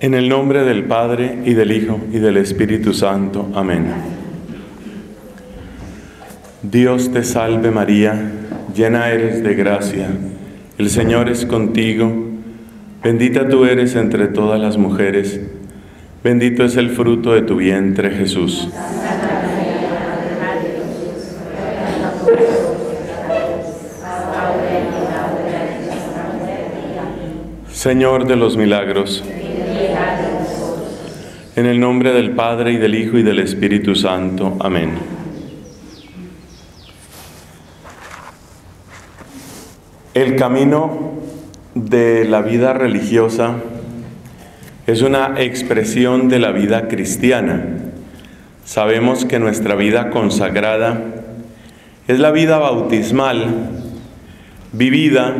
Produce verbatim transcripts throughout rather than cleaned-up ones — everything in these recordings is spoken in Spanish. En el nombre del Padre, y del Hijo, y del Espíritu Santo. Amén. Dios te salve María, llena eres de gracia, el Señor es contigo, bendita tú eres entre todas las mujeres, bendito es el fruto de tu vientre Jesús. Señor de los Milagros, en el nombre del Padre, y del Hijo, y del Espíritu Santo. Amén. El camino de la vida religiosa es una expresión de la vida cristiana. Sabemos que nuestra vida consagrada es la vida bautismal, vivida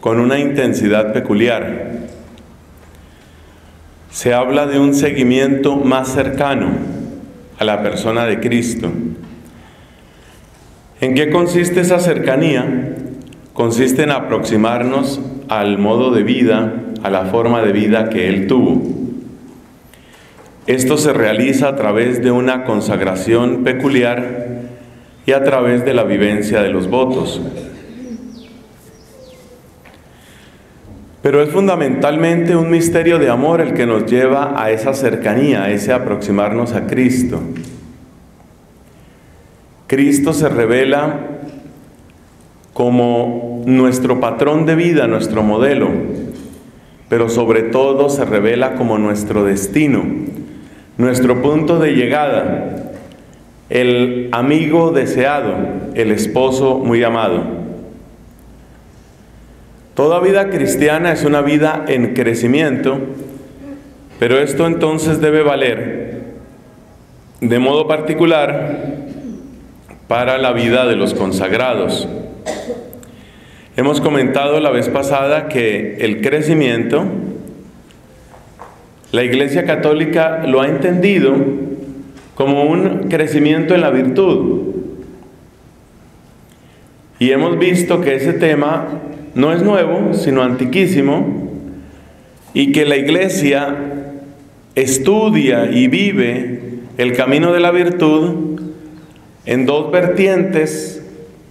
con una intensidad peculiar. Se habla de un seguimiento más cercano a la persona de Cristo. ¿En qué consiste esa cercanía? Consiste en aproximarnos al modo de vida, a la forma de vida que Él tuvo. Esto se realiza a través de una consagración peculiar y a través de la vivencia de los votos. Pero es fundamentalmente un misterio de amor el que nos lleva a esa cercanía, a ese aproximarnos a Cristo. Cristo se revela como nuestro patrón de vida, nuestro modelo, pero sobre todo se revela como nuestro destino, nuestro punto de llegada, el amigo deseado, el esposo muy amado. Toda vida cristiana es una vida en crecimiento, pero esto entonces debe valer de modo particular para la vida de los consagrados. Hemos comentado la vez pasada que el crecimiento, la Iglesia Católica lo ha entendido como un crecimiento en la virtud. Y hemos visto que ese tema no es nuevo, sino antiquísimo, y que la Iglesia estudia y vive el camino de la virtud en dos vertientes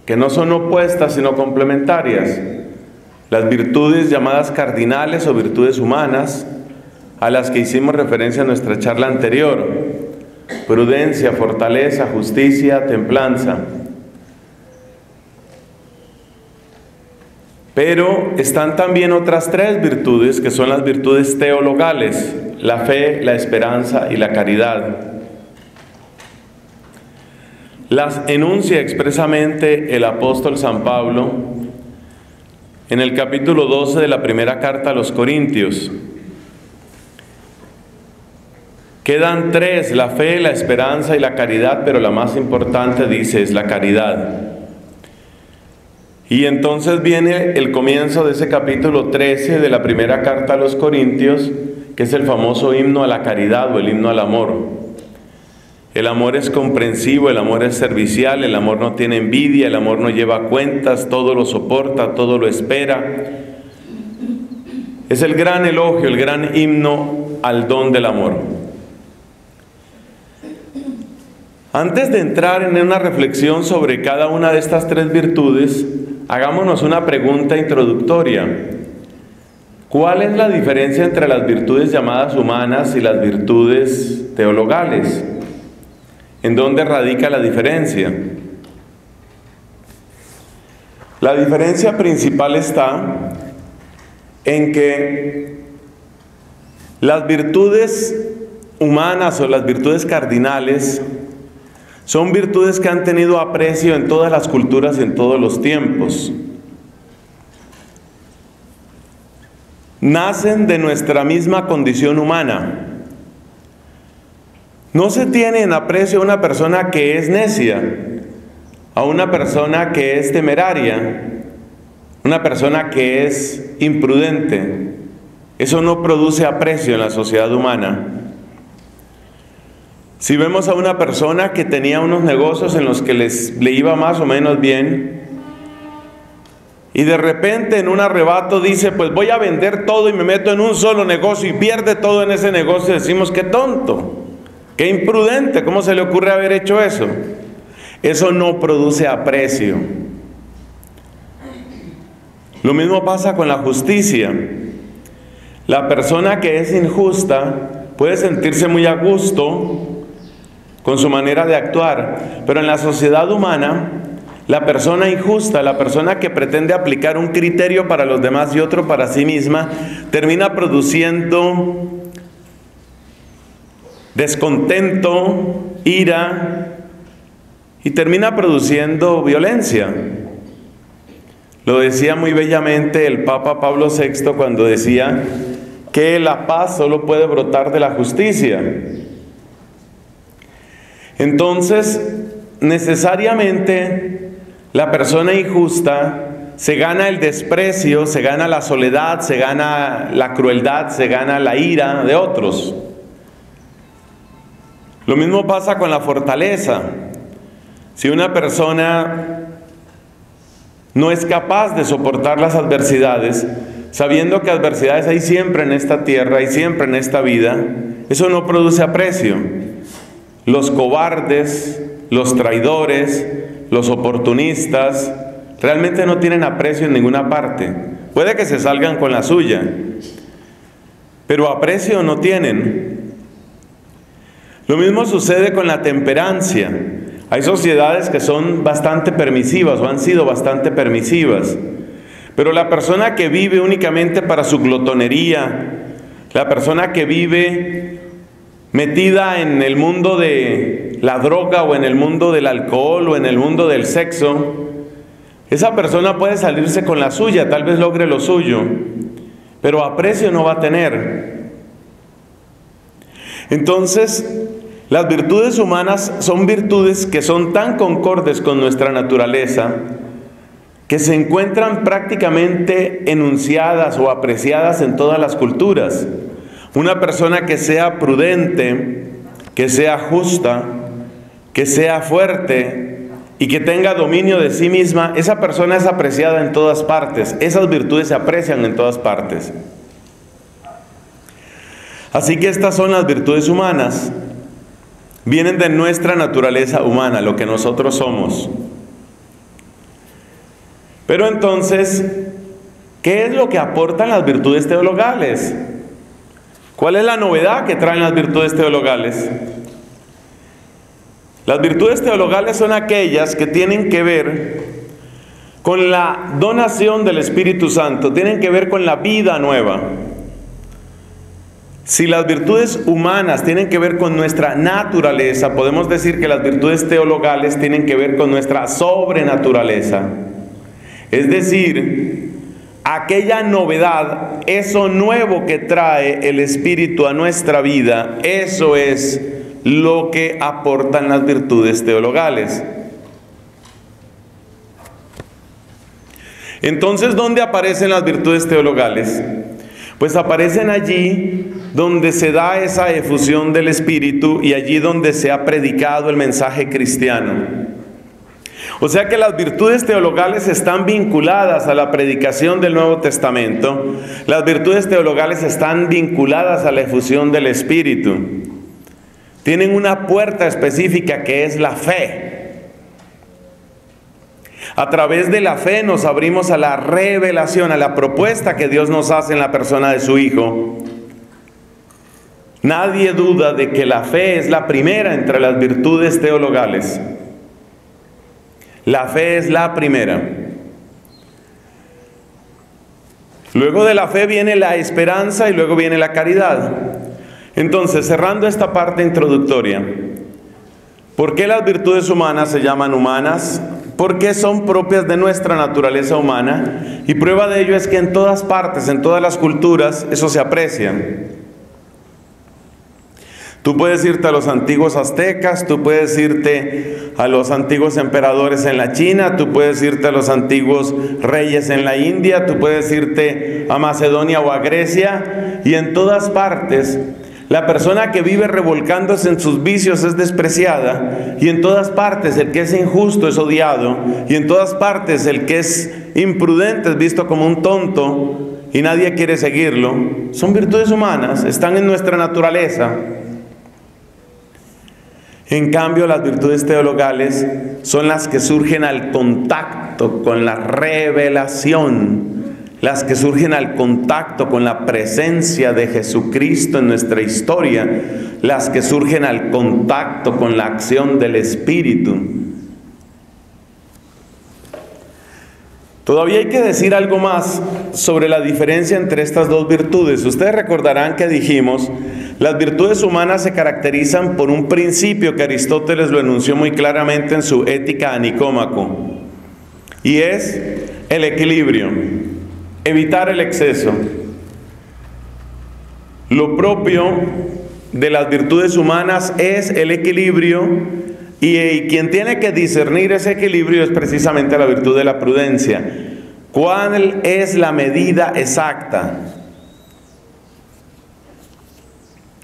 que no son opuestas, sino complementarias. Las virtudes llamadas cardinales o virtudes humanas, a las que hicimos referencia en nuestra charla anterior: prudencia, fortaleza, justicia, templanza. Pero están también otras tres virtudes, que son las virtudes teologales: la fe, la esperanza y la caridad. Las enuncia expresamente el apóstol San Pablo en el capítulo doce de la primera carta a los Corintios. Quedan tres: la fe, la esperanza y la caridad, pero la más importante, dice, es la caridad. Y entonces viene el comienzo de ese capítulo trece de la primera carta a los Corintios, que es el famoso himno a la caridad o el himno al amor. El amor es comprensivo, el amor es servicial, el amor no tiene envidia, el amor no lleva cuentas, todo lo soporta, todo lo espera. Es el gran elogio, el gran himno al don del amor. Antes de entrar en una reflexión sobre cada una de estas tres virtudes, hagámonos una pregunta introductoria. ¿Cuál es la diferencia entre las virtudes llamadas humanas y las virtudes teologales? ¿En dónde radica la diferencia? La diferencia principal está en que las virtudes humanas o las virtudes cardinales son virtudes que han tenido aprecio en todas las culturas, en todos los tiempos. Nacen de nuestra misma condición humana. No se tiene en aprecio a una persona que es necia, a una persona que es temeraria, una persona que es imprudente. Eso no produce aprecio en la sociedad humana. Si vemos a una persona que tenía unos negocios en los que les, le iba más o menos bien Y de repente en un arrebato dice, pues voy a vender todo y me meto en un solo negocio y pierde todo en ese negocio. Decimos, qué tonto, qué imprudente, ¿cómo se le ocurre haber hecho eso? Eso no produce aprecio. Lo mismo pasa con la justicia. La persona que es injusta puede sentirse muy a gusto con su manera de actuar, pero en la sociedad humana, la persona injusta, la persona que pretende aplicar un criterio para los demás y otro para sí misma, termina produciendo descontento, ira y termina produciendo violencia. Lo decía muy bellamente el Papa Pablo sexto cuando decía que la paz solo puede brotar de la justicia. Entonces, necesariamente, la persona injusta se gana el desprecio, se gana la soledad, se gana la crueldad, se gana la ira de otros. Lo mismo pasa con la fortaleza. Si una persona no es capaz de soportar las adversidades, sabiendo que adversidades hay siempre en esta tierra y siempre en esta vida, eso no produce aprecio. Los cobardes, los traidores, los oportunistas realmente no tienen aprecio en ninguna parte. Puede que se salgan con la suya, pero aprecio no tienen. Lo mismo sucede con la temperancia. Hay sociedades que son bastante permisivas o han sido bastante permisivas, pero la persona que vive únicamente para su glotonería, la persona que vive metida en el mundo de la droga o en el mundo del alcohol o en el mundo del sexo, esa persona puede salirse con la suya, tal vez logre lo suyo, pero aprecio no va a tener. Entonces, las virtudes humanas son virtudes que son tan concordes con nuestra naturaleza que se encuentran prácticamente enunciadas o apreciadas en todas las culturas. Una persona que sea prudente, que sea justa, que sea fuerte y que tenga dominio de sí misma, esa persona es apreciada en todas partes. Esas virtudes se aprecian en todas partes. Así que estas son las virtudes humanas. Vienen de nuestra naturaleza humana, lo que nosotros somos. Pero entonces, ¿qué es lo que aportan las virtudes teologales? ¿Cuál es la novedad que traen las virtudes teologales? Las virtudes teologales son aquellas que tienen que ver con la donación del Espíritu Santo, tienen que ver con la vida nueva. Si las virtudes humanas tienen que ver con nuestra naturaleza, podemos decir que las virtudes teologales tienen que ver con nuestra sobrenaturaleza. Es decir, aquella novedad, eso nuevo que trae el Espíritu a nuestra vida, eso es lo que aportan las virtudes teologales. Entonces, ¿dónde aparecen las virtudes teologales? Pues aparecen allí donde se da esa efusión del Espíritu y allí donde se ha predicado el mensaje cristiano. O sea que las virtudes teologales están vinculadas a la predicación del Nuevo Testamento. Las virtudes teologales están vinculadas a la efusión del Espíritu. Tienen una puerta específica que es la fe. A través de la fe nos abrimos a la revelación, a la propuesta que Dios nos hace en la persona de su Hijo. Nadie duda de que la fe es la primera entre las virtudes teologales. La fe es la primera. Luego de la fe viene la esperanza y luego viene la caridad. Entonces, cerrando esta parte introductoria, ¿por qué las virtudes humanas se llaman humanas? ¿Por qué son propias de nuestra naturaleza humana? Y prueba de ello es que en todas partes, en todas las culturas, eso se aprecia. Tú puedes irte a los antiguos aztecas, tú puedes irte a los antiguos emperadores en la China, tú puedes irte a los antiguos reyes en la India, tú puedes irte a Macedonia o a Grecia, y en todas partes la persona que vive revolcándose en sus vicios es despreciada, y en todas partes el que es injusto es odiado, y en todas partes el que es imprudentes, visto como un tonto, y nadie quiere seguirlo. Son virtudes humanas, están en nuestra naturaleza. En cambio, las virtudes teologales son las que surgen al contacto con la revelación, las que surgen al contacto con la presencia de Jesucristo en nuestra historia, las que surgen al contacto con la acción del Espíritu. Todavía hay que decir algo más sobre la diferencia entre estas dos virtudes. Ustedes recordarán que dijimos, las virtudes humanas se caracterizan por un principio que Aristóteles lo enunció muy claramente en su Ética a Nicómaco, y es el equilibrio, evitar el exceso. Lo propio de las virtudes humanas es el equilibrio, y, y quien tiene que discernir ese equilibrio es precisamente la virtud de la prudencia. ¿Cuál es la medida exacta?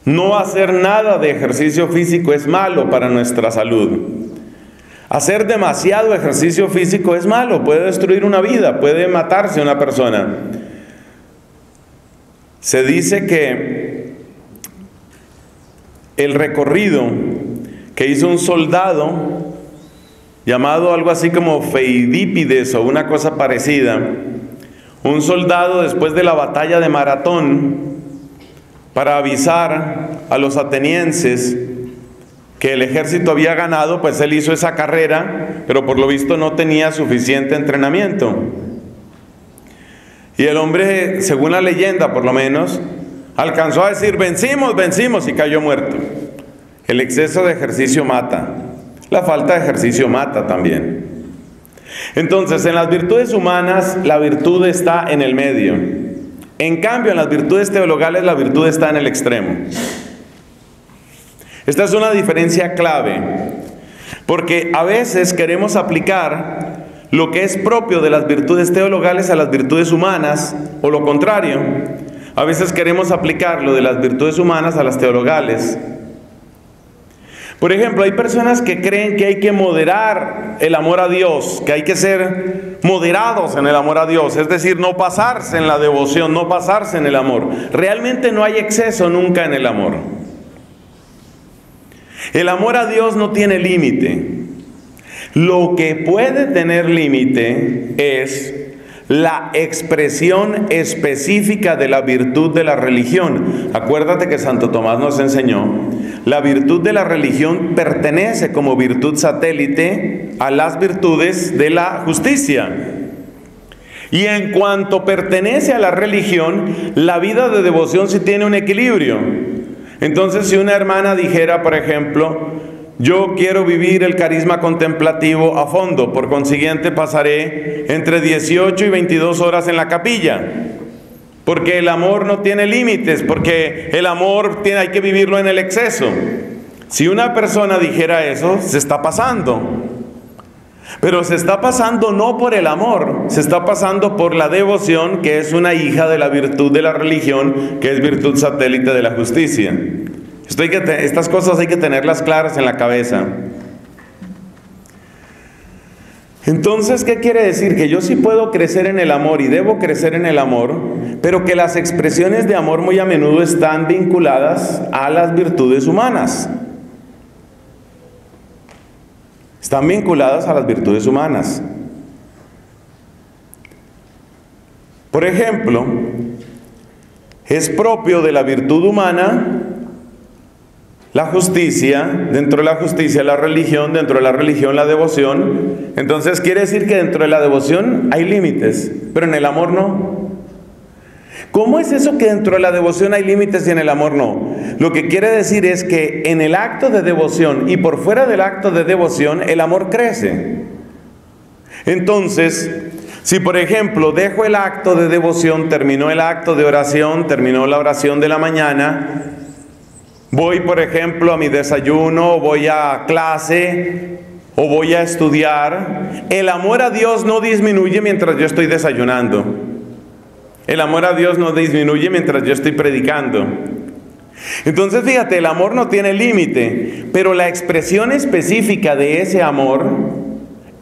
No hacer nada de ejercicio físico es malo para nuestra salud. Hacer demasiado ejercicio físico es malo, puede destruir una vida, puede matarse una persona. Se dice que el recorrido que hizo un soldado, llamado algo así como Feidípides o una cosa parecida, un soldado después de la batalla de Maratón, para avisar a los atenienses que el ejército había ganado, pues él hizo esa carrera, pero por lo visto no tenía suficiente entrenamiento. Y el hombre, según la leyenda por lo menos, alcanzó a decir, vencimos, vencimos, y cayó muerto. El exceso de ejercicio mata, la falta de ejercicio mata también. Entonces, en las virtudes humanas, la virtud está en el medio. En cambio, en las virtudes teologales, la virtud está en el extremo. Esta es una diferencia clave, porque a veces queremos aplicar lo que es propio de las virtudes teologales a las virtudes humanas, o lo contrario. A veces queremos aplicar lo de las virtudes humanas a las teologales. Por ejemplo, hay personas que creen que hay que moderar el amor a Dios, que hay que ser moderados en el amor a Dios, es decir, no pasarse en la devoción, no pasarse en el amor. Realmente no hay exceso nunca en el amor. El amor a Dios no tiene límite. Lo que puede tener límite es la expresión específica de la virtud de la religión. Acuérdate que Santo Tomás nos enseñó, la virtud de la religión pertenece como virtud satélite a las virtudes de la justicia. Y en cuanto pertenece a la religión, la vida de devoción sí tiene un equilibrio. Entonces, si una hermana dijera, por ejemplo, yo quiero vivir el carisma contemplativo a fondo, por consiguiente pasaré entre dieciocho y veintidós horas en la capilla, porque el amor no tiene límites, porque el amor tiene, hay que vivirlo en el exceso. Si una persona dijera eso, se está pasando. Pero se está pasando no por el amor, se está pasando por la devoción, que es una hija de la virtud de la religión, que es virtud satélite de la justicia. Esto hay que te, estas cosas hay que tenerlas claras en la cabeza. Entonces, ¿qué quiere decir? Que yo sí puedo crecer en el amor y debo crecer en el amor, pero que las expresiones de amor muy a menudo están vinculadas a las virtudes humanas. Están vinculadas a las virtudes humanas. Por ejemplo, es propio de la virtud humana la justicia, dentro de la justicia la religión, dentro de la religión la devoción. Entonces quiere decir que dentro de la devoción hay límites, pero en el amor no. ¿Cómo es eso que dentro de la devoción hay límites y en el amor no? Lo que quiere decir es que en el acto de devoción y por fuera del acto de devoción, el amor crece. Entonces, si por ejemplo dejo el acto de devoción, terminó el acto de oración, terminó la oración de la mañana, voy, por ejemplo, a mi desayuno, voy a clase o voy a estudiar. El amor a Dios no disminuye mientras yo estoy desayunando. El amor a Dios no disminuye mientras yo estoy predicando. Entonces, fíjate, el amor no tiene límite, pero la expresión específica de ese amor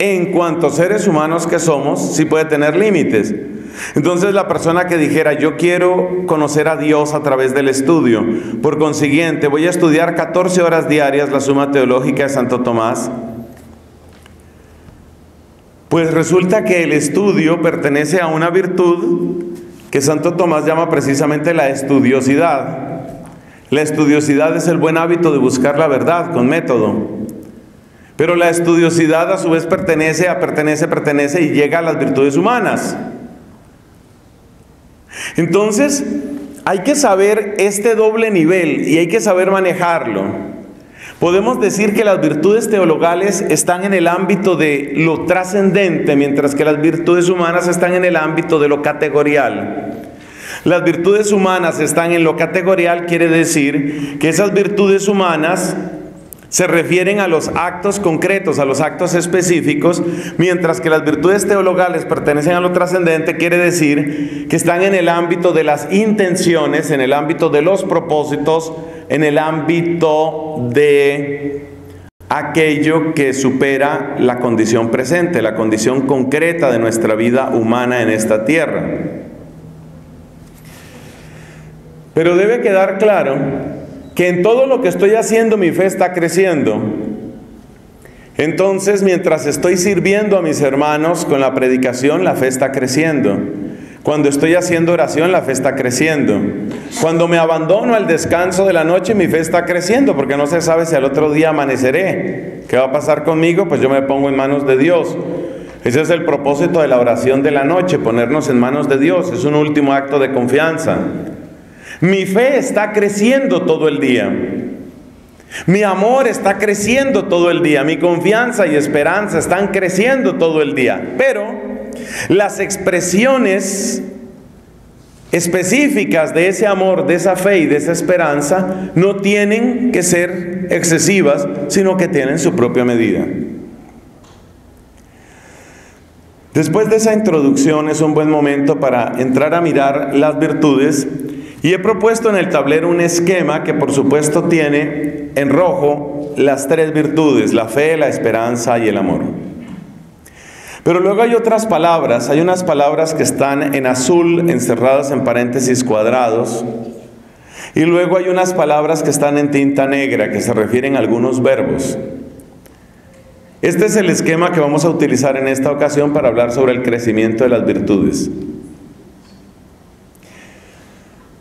en cuanto seres humanos que somos, sí puede tener límites. Entonces la persona que dijera, yo quiero conocer a Dios a través del estudio, por consiguiente voy a estudiar catorce horas diarias la Suma Teológica de Santo Tomás, pues resulta que el estudio pertenece a una virtud que Santo Tomás llama precisamente la estudiosidad. La estudiosidad es el buen hábito de buscar la verdad con método. Pero la estudiosidad a su vez pertenece a pertenece, pertenece y llega a las virtudes humanas. Entonces, hay que saber este doble nivel y hay que saber manejarlo. Podemos decir que las virtudes teologales están en el ámbito de lo trascendente, mientras que las virtudes humanas están en el ámbito de lo categorial. Las virtudes humanas están en lo categorial, quiere decir que esas virtudes humanas se refieren a los actos concretos, a los actos específicos, mientras que las virtudes teologales pertenecen a lo trascendente, quiere decir que están en el ámbito de las intenciones, en el ámbito de los propósitos, en el ámbito de aquello que supera la condición presente, la condición concreta de nuestra vida humana en esta tierra. Pero debe quedar claro que en todo lo que estoy haciendo mi fe está creciendo. Entonces, mientras estoy sirviendo a mis hermanos con la predicación, la fe está creciendo. Cuando estoy haciendo oración, la fe está creciendo. Cuando me abandono al descanso de la noche, mi fe está creciendo, porque no se sabe si al otro día amaneceré. ¿Qué va a pasar conmigo? Pues yo me pongo en manos de Dios. Ese es el propósito de la oración de la noche, ponernos en manos de Dios. Es un último acto de confianza. Mi fe está creciendo todo el día. Mi amor está creciendo todo el día. Mi confianza y esperanza están creciendo todo el día. Pero las expresiones específicas de ese amor, de esa fe y de esa esperanza no tienen que ser excesivas, sino que tienen su propia medida. Después de esa introducción es un buen momento para entrar a mirar las virtudes. Y he propuesto en el tablero un esquema que por supuesto tiene en rojo las tres virtudes, la fe, la esperanza y el amor. Pero luego hay otras palabras, hay unas palabras que están en azul, encerradas en paréntesis cuadrados. Y luego hay unas palabras que están en tinta negra, que se refieren a algunos verbos. Este es el esquema que vamos a utilizar en esta ocasión para hablar sobre el crecimiento de las virtudes.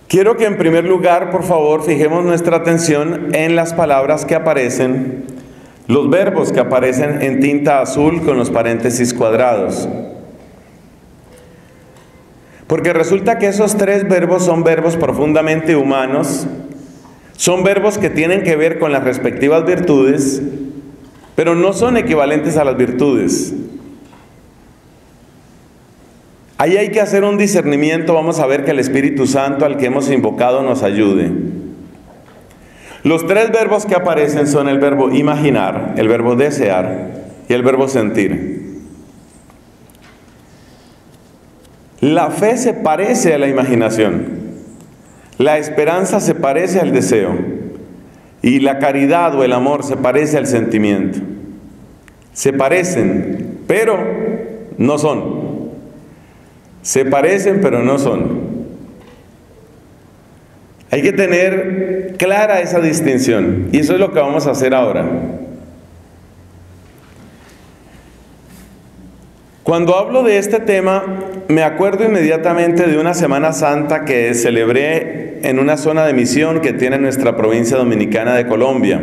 Quiero que en primer lugar, por favor, fijemos nuestra atención en las palabras que aparecen, los verbos que aparecen en tinta azul con los paréntesis cuadrados. Porque resulta que esos tres verbos son verbos profundamente humanos, son verbos que tienen que ver con las respectivas virtudes, pero no son equivalentes a las virtudes. Ahí hay que hacer un discernimiento, vamos a ver que el Espíritu Santo al que hemos invocado nos ayude. Los tres verbos que aparecen son el verbo imaginar, el verbo desear y el verbo sentir. La fe se parece a la imaginación, la esperanza se parece al deseo y la caridad o el amor se parece al sentimiento. Se parecen, pero no son. Se parecen, pero no son. Hay que tener clara esa distinción. Y eso es lo que vamos a hacer ahora. Cuando hablo de este tema, me acuerdo inmediatamente de una Semana Santa que celebré en una zona de misión que tiene nuestra provincia dominicana de Colombia.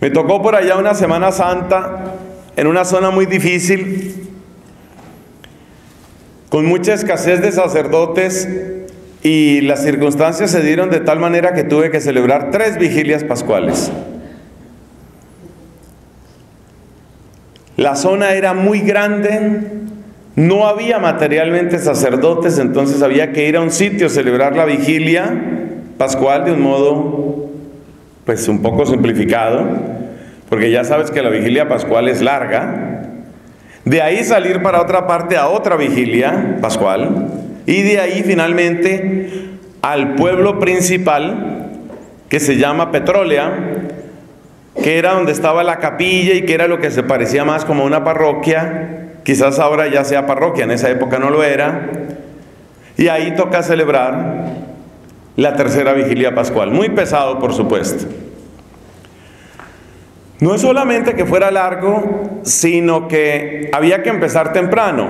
Me tocó por allá una Semana Santa en una zona muy difícil, con mucha escasez de sacerdotes, y las circunstancias se dieron de tal manera que tuve que celebrar tres vigilias pascuales. La zona era muy grande, no había materialmente sacerdotes, entonces había que ir a un sitio a celebrar la vigilia pascual de un modo, pues un poco simplificado, porque ya sabes que la vigilia pascual es larga. De ahí salir para otra parte a otra vigilia pascual y de ahí finalmente al pueblo principal que se llama Petrólea, que era donde estaba la capilla y que era lo que se parecía más como una parroquia, quizás ahora ya sea parroquia, en esa época no lo era, y ahí toca celebrar la tercera vigilia pascual, muy pesado por supuesto. No es solamente que fuera largo, sino que había que empezar temprano.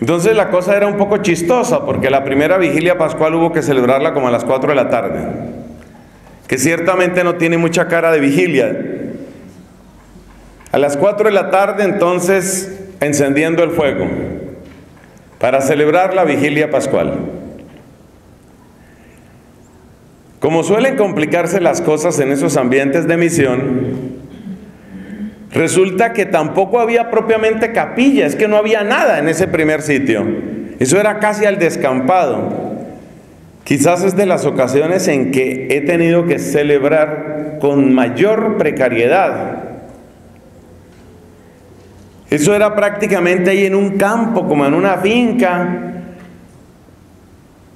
Entonces la cosa era un poco chistosa, porque la primera vigilia pascual hubo que celebrarla como a las cuatro de la tarde, que ciertamente no tiene mucha cara de vigilia. A las cuatro de la tarde, entonces, encendiendo el fuego, para celebrar la vigilia pascual. Como suelen complicarse las cosas en esos ambientes de misión, resulta que tampoco había propiamente capilla, es que no había nada en ese primer sitio. Eso era casi al descampado. Quizás es de las ocasiones en que he tenido que celebrar con mayor precariedad. Eso era prácticamente ahí en un campo, como en una finca.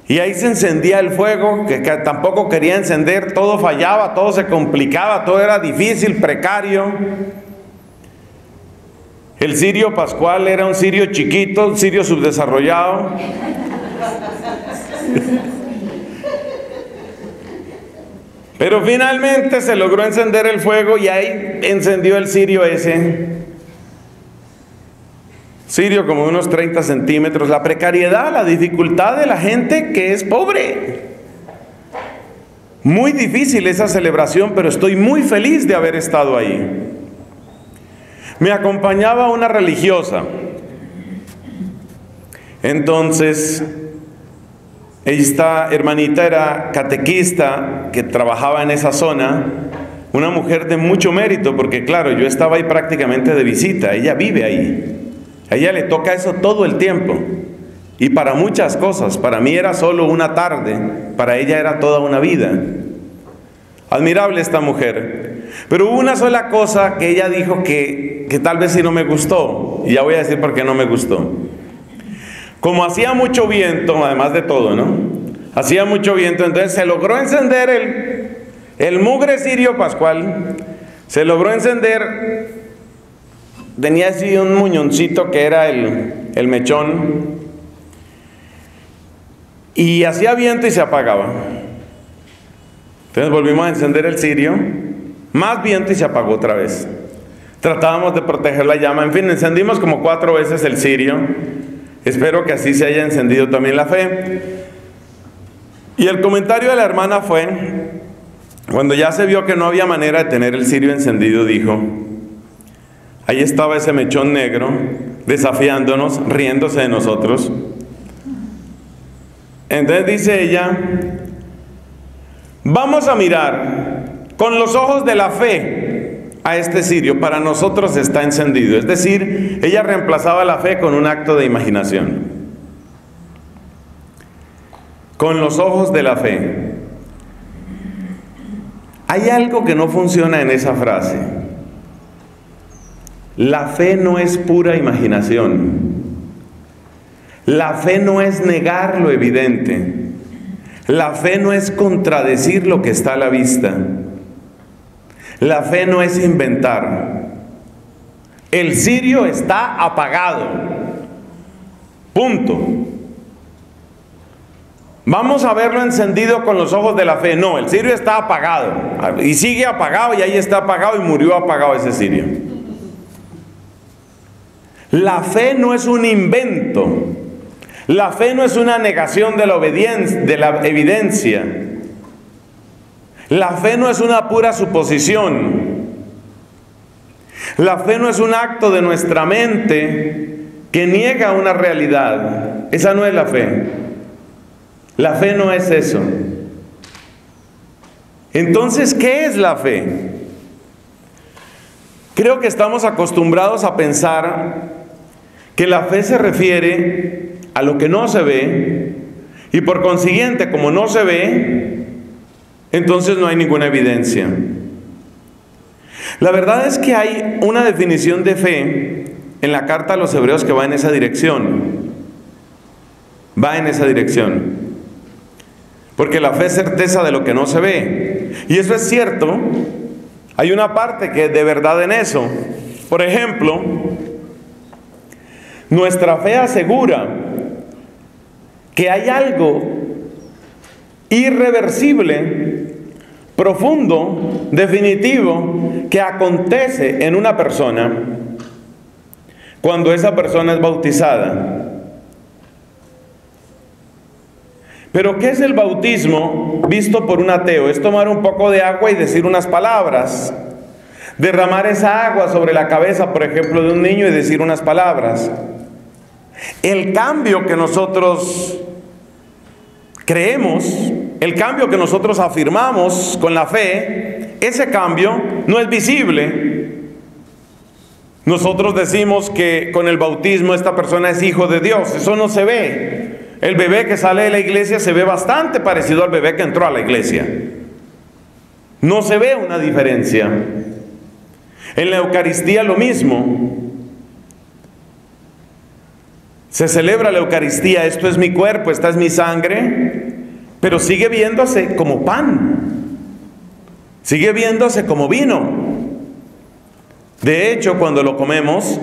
Y ahí se encendía el fuego, que, que tampoco quería encender, todo fallaba, todo se complicaba, todo era difícil, precario. El cirio pascual era un cirio chiquito, un cirio subdesarrollado. Pero finalmente se logró encender el fuego y ahí encendió el cirio ese. Sirio como unos treinta centímetros, la precariedad, la dificultad de la gente que es pobre. Muy difícil esa celebración, pero estoy muy feliz de haber estado ahí. Me acompañaba una religiosa. Entonces, esta hermanita era catequista que trabajaba en esa zona, una mujer de mucho mérito, porque claro, yo estaba ahí prácticamente de visita, ella vive ahí. A ella le toca eso todo el tiempo, y para muchas cosas. Para mí era solo una tarde, para ella era toda una vida. Admirable esta mujer. Pero hubo una sola cosa que ella dijo que, que tal vez sí no me gustó, y ya voy a decir por qué no me gustó. Como hacía mucho viento, además de todo, ¿no? Hacía mucho viento, entonces se logró encender el, el mugre cirio pascual, se logró encender... Tenía así un muñoncito que era el, el mechón, y hacía viento y se apagaba. Entonces volvimos a encender el cirio, más viento y se apagó otra vez. Tratábamos de proteger la llama, en fin, encendimos como cuatro veces el cirio. Espero que así se haya encendido también la fe. Y el comentario de la hermana fue, cuando ya se vio que no había manera de tener el cirio encendido, dijo... Ahí estaba ese mechón negro, desafiándonos, riéndose de nosotros. Entonces dice ella, vamos a mirar con los ojos de la fe a este cirio, para nosotros está encendido. Es decir, ella reemplazaba la fe con un acto de imaginación. Con los ojos de la fe. Hay algo que no funciona en esa frase. La fe no es pura imaginación. La fe no es negar lo evidente. La fe no es contradecir lo que está a la vista. La fe no es inventar. El cirio está apagado. Punto. Vamos a verlo encendido con los ojos de la fe. No, el cirio está apagado. Y sigue apagado, y ahí está apagado, y murió apagado ese cirio. La fe no es un invento, la fe no es una negación de la obediencia, de la evidencia, la fe no es una pura suposición, la fe no es un acto de nuestra mente que niega una realidad. Esa no es la fe, la fe no es eso. Entonces, ¿qué es la fe? Creo que estamos acostumbrados a pensar que la fe se refiere a lo que no se ve, y por consiguiente, como no se ve, entonces no hay ninguna evidencia. La verdad es que hay una definición de fe en la carta a los hebreos que va en esa dirección. Va en esa dirección. Porque la fe es certeza de lo que no se ve. Y eso es cierto Hay una parte que es de verdad en eso. Por ejemplo, nuestra fe asegura que hay algo irreversible, profundo, definitivo, que acontece en una persona cuando esa persona es bautizada. Pero ¿qué es el bautismo visto por un ateo? Es tomar un poco de agua y decir unas palabras. Derramar esa agua sobre la cabeza, por ejemplo, de un niño y decir unas palabras. El cambio que nosotros creemos, el cambio que nosotros afirmamos con la fe, ese cambio no es visible. Nosotros decimos que con el bautismo esta persona es hijo de Dios. Eso no se ve. El bebé que sale de la iglesia se ve bastante parecido al bebé que entró a la iglesia. No se ve una diferencia. En la Eucaristía lo mismo. Se celebra la Eucaristía, esto es mi cuerpo, esta es mi sangre, pero sigue viéndose como pan, sigue viéndose como vino. De hecho, cuando lo comemos,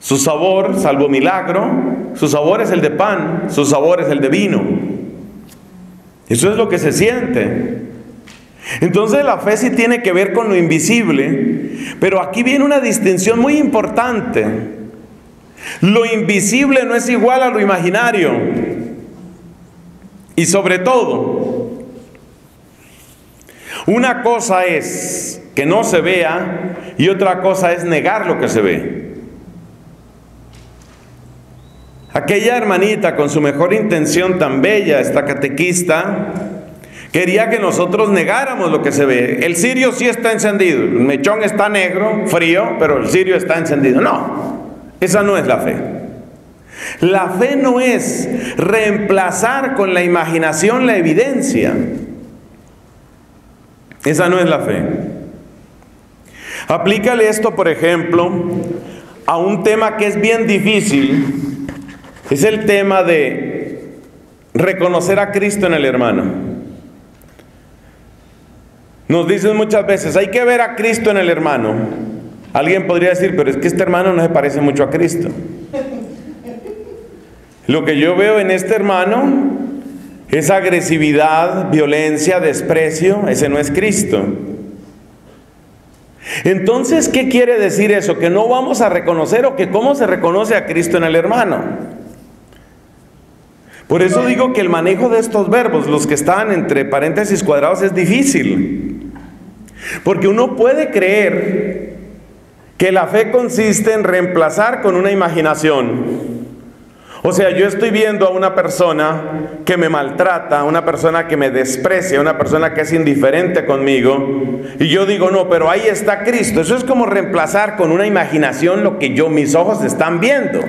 su sabor, salvo milagro, su sabor es el de pan, su sabor es el de vino. Eso es lo que se siente. Entonces la fe sí tiene que ver con lo invisible, pero aquí viene una distinción muy importante. Lo invisible no es igual a lo imaginario. Y sobre todo, una cosa es que no se vea y otra cosa es negar lo que se ve. Aquella hermanita, con su mejor intención tan bella, esta catequista, quería que nosotros negáramos lo que se ve. El cirio sí está encendido, el mechón está negro, frío, pero el cirio está encendido. No, esa no es la fe. La fe no es reemplazar con la imaginación la evidencia. Esa no es la fe. Aplícale esto, por ejemplo, a un tema que es bien difícil. Es el tema de reconocer a Cristo en el hermano. Nos dicen muchas veces, hay que ver a Cristo en el hermano. Alguien podría decir, pero es que este hermano no se parece mucho a Cristo. Lo que yo veo en este hermano es agresividad, violencia, desprecio. Ese no es Cristo. Entonces, ¿qué quiere decir eso? ¿Que no vamos a reconocer o que cómo se reconoce a Cristo en el hermano? Por eso digo que el manejo de estos verbos, los que están entre paréntesis cuadrados, es difícil. Porque uno puede creer que la fe consiste en reemplazar con una imaginación. O sea, yo estoy viendo a una persona que me maltrata, a una persona que me desprecia, a una persona que es indiferente conmigo, y yo digo, no, pero ahí está Cristo. Eso es como reemplazar con una imaginación lo que yo, mis ojos están viendo.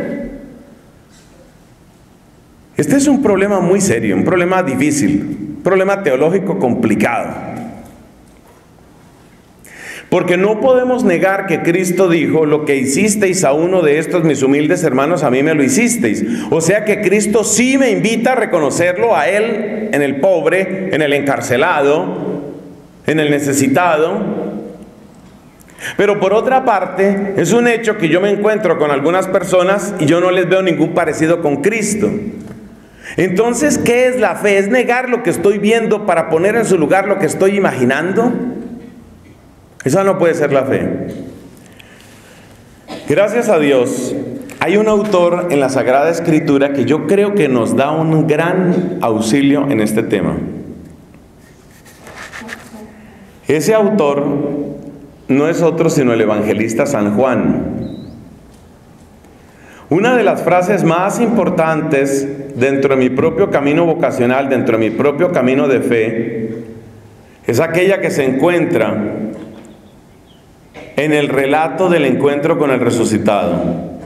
Este es un problema muy serio, un problema difícil, un problema teológico complicado. Porque no podemos negar que Cristo dijo, lo que hicisteis a uno de estos mis humildes hermanos, a mí me lo hicisteis. O sea que Cristo sí me invita a reconocerlo a Él, en el pobre, en el encarcelado, en el necesitado. Pero por otra parte, es un hecho que yo me encuentro con algunas personas y yo no les veo ningún parecido con Cristo. Entonces, ¿qué es la fe? ¿Es negar lo que estoy viendo para poner en su lugar lo que estoy imaginando? Esa no puede ser la fe. Gracias a Dios, hay un autor en la Sagrada Escritura que yo creo que nos da un gran auxilio en este tema. Ese autor no es otro sino el evangelista San Juan. Una de las frases más importantes dentro de mi propio camino vocacional, dentro de mi propio camino de fe, es aquella que se encuentra en el relato del encuentro con el resucitado.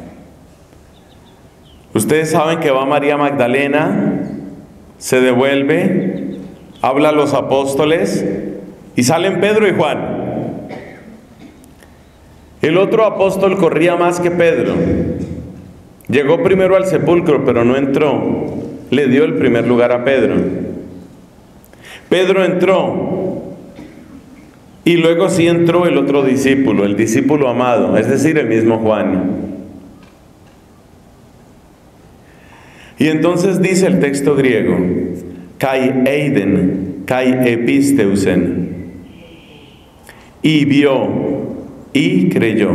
Ustedes saben que va María Magdalena, se devuelve, habla a los apóstoles y salen Pedro y Juan. El otro apóstol corría más que Pedro. Llegó primero al sepulcro, pero no entró. Le dio el primer lugar a Pedro. Pedro entró. Y luego sí entró el otro discípulo, el discípulo amado, es decir, el mismo Juan. Y entonces dice el texto griego, Kai Eiden, Kai Episteusen, y vio, y creyó.